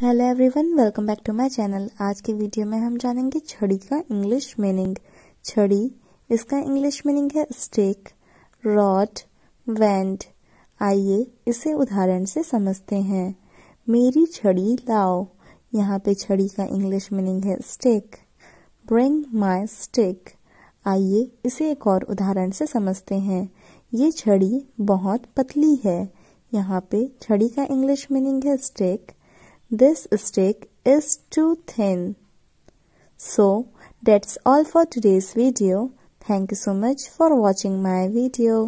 Hello everyone, welcome back to my channel. आज के video में हम जानेंगे छड़ी का इंग्लिश मीनिंग। छड़ी, इसका इंग्लिश मीनिंग है स्टिक, रॉड, वेंड। आइए इसे उदाहरण से समझते हैं। मेरी छड़ी लाओ। यहाँ पे छड़ी का इंग्लिश मीनिंग है स्टिक। Bring my stick. आइए इसे एक और उदाहरण से समझते हैं। ये छड़ी बहुत पतली है। यहाँ पे छड़ी का इंग्लिश मीनिंग है stick. This stick is too thin. So that's all for today's video. Thank you so much for watching my video.